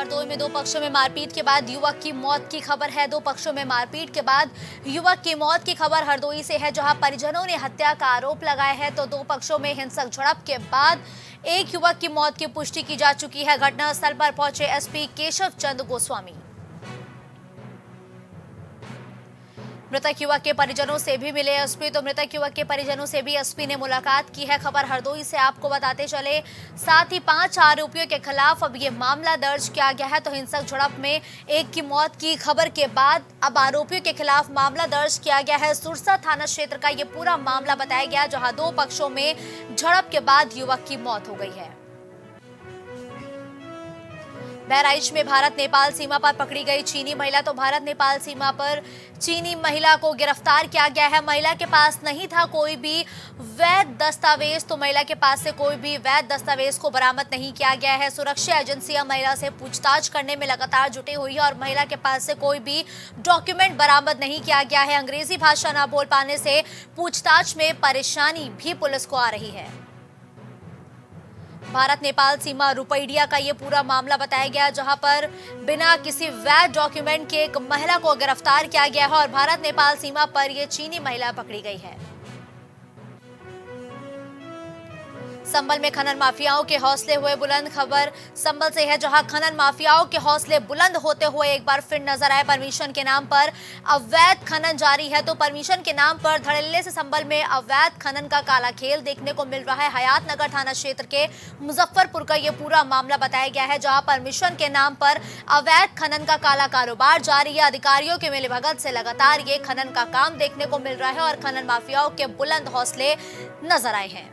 हरदोई में दो पक्षों में मारपीट के बाद युवक की मौत की खबर है। हरदोई से है, जहां परिजनों ने हत्या का आरोप लगाया है। तो दो पक्षों में हिंसक झड़प के बाद एक युवक की मौत की पुष्टि की जा चुकी है। घटनास्थल पर पहुंचे एसपी केशव चंद्र गोस्वामी। मृतक युवक के परिजनों से भी मिले एसपी। तो मृतक युवक के परिजनों से भी एसपी ने मुलाकात की है। खबर हरदोई से आपको बताते चले, साथ ही 5 आरोपियों के खिलाफ अब ये मामला दर्ज किया गया है। तो हिंसक झड़प में एक की मौत की खबर के बाद अब आरोपियों के खिलाफ मामला दर्ज किया गया है। सुरसा थाना क्षेत्र का ये पूरा मामला बताया गया, जहाँ दो पक्षों में झड़प के बाद युवक की मौत हो गई है। बहराइच में भारत नेपाल सीमा पर पकड़ी गई चीनी महिला। तो भारत नेपाल सीमा पर चीनी महिला को गिरफ्तार किया गया है। महिला के पास नहीं था कोई भी वैध दस्तावेज। तो महिला के पास से कोई भी वैध दस्तावेज को बरामद नहीं किया गया है। सुरक्षा एजेंसियां महिला से पूछताछ करने में लगातार जुटी हुई है और महिला के पास से कोई भी डॉक्यूमेंट बरामद नहीं किया गया है। अंग्रेजी भाषा न बोल पाने से पूछताछ में परेशानी भी पुलिस को आ रही है। भारत नेपाल सीमा रुपईडिया का ये पूरा मामला बताया गया, जहां पर बिना किसी वैध डॉक्यूमेंट के एक महिला को गिरफ्तार किया गया है और भारत नेपाल सीमा पर ये चीनी महिला पकड़ी गई है। संभल में खनन माफियाओं के हौसले हुए बुलंद। खबर संभल से है, जहां खनन माफियाओं के हौसले बुलंद होते हुए एक बार फिर नजर आए। परमिशन के नाम पर अवैध खनन जारी है। तो परमिशन के नाम पर धड़ल्ले से संभल में अवैध खनन का काला खेल देखने को मिल रहा है। हयात नगर थाना क्षेत्र के मुजफ्फरपुर का ये पूरा मामला बताया गया है, जहाँ परमिशन के नाम पर अवैध खनन का काला कारोबार जारी है। अधिकारियों के मिलीभगत से लगातार ये खनन का काम देखने को मिल रहा है और खनन माफियाओं के बुलंद हौसले नजर आए हैं।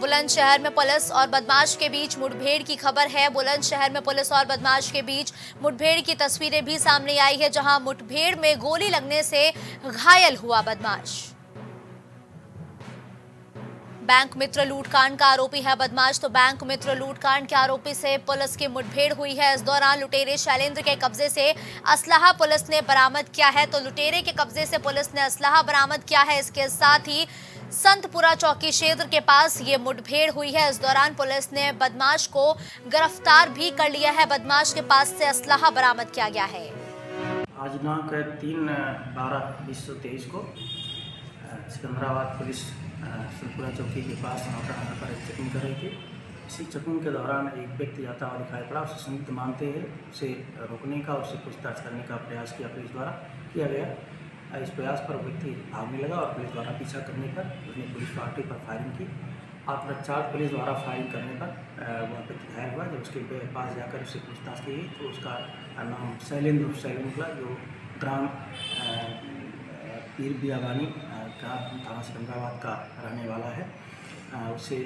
बुलंदशहर में पुलिस और बदमाश के बीच मुठभेड़ की खबर है। बुलंदशहर में पुलिस और बदमाश के बीच मुठभेड़ की तस्वीरें भी सामने आई है, जहां मुठभेड़ में गोली लगने से घायल हुआ बदमाश। बैंक मित्र लूटकांड का आरोपी है बदमाश। तो बैंक मित्र लूटकांड के आरोपी से पुलिस की मुठभेड़ हुई है। इस दौरान लुटेरे शैलेंद्र के कब्जे से असलहा पुलिस ने बरामद किया है। तो लुटेरे के कब्जे से पुलिस ने असलहा बरामद किया है। इसके साथ ही संतपुरा चौकी क्षेत्र के पास ये मुठभेड़ हुई है। इस दौरान पुलिस ने बदमाश को गिरफ्तार भी कर लिया है। बदमाश के पास से असलहा बरामद किया गया है। आज दिनांक 3/12/2023 को सिकंदराबाद पुलिस संतपुरा चौकी के पास नाका पर चेकिंग कर रही थी। इसी चेकिंग के दौरान एक व्यक्ति आता हुआ दिखाई पड़ा। उसे संदिग्ध मानते हुए उसे रोकने का, उससे पूछताछ करने का प्रयास किया पुलिस द्वारा किया गया। इस प्रयास पर व्यक्ति भागने लगा और पुलिस द्वारा पीछा करने पर उसने पुलिस पार्टी पर फायरिंग की। आत्मरक्षा पुलिस द्वारा फायरिंग करने पर वह व्यक्ति घायल हुआ। जब उसके पास जाकर उससे पूछताछ की गई तो उसका नाम शैलेंद्र शुक्ला, जो ग्राम पीर बियागानी थाना सिकंदराबाद का रहने वाला है, उसे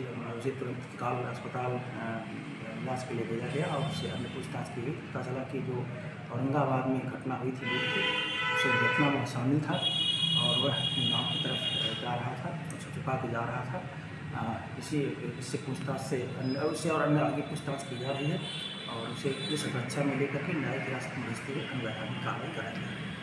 तुरंत काल अस्पताल इलाज के लिए भेजा गया और उससे हमने पूछताछ की गई। पता चला कि जो औरंगाबाद में घटना हुई थी उसे घटना में शामिल था और वह गांव की तरफ जा रहा था, उसे छुपा के जा रहा था। इससे पूछताछ से उससे और अन्य आगे पूछताछ की जा रही है और उसे पुलिस कक्षा में लेकर के न्यायिक हिरासत में भेजते हुए कार्रवाई कराई गई है।